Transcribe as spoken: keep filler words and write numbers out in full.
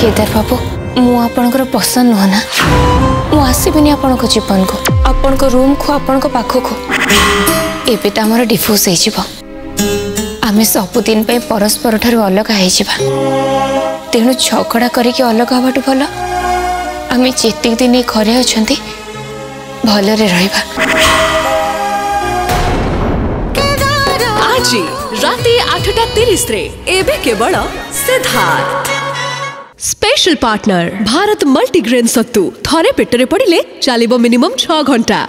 केदार बाबू मुझे पसंद नुह ना मुसबिनी आपण को जीवन को आपण को रूम को आपण को पाख को एवं तो आम डिफोर्स होमें सबुदिन परस्पर ठार अलग हो तेणु झगड़ा करके अलग हवाटू भल आम जितक दिन घरे अच्छा भलि जी राते आठटा तीस एबे केवल Siddharth special partner Bharat multigrain सत्तू थरे पेटरे पड़िले चलिबो मिनिमम छह घंटा।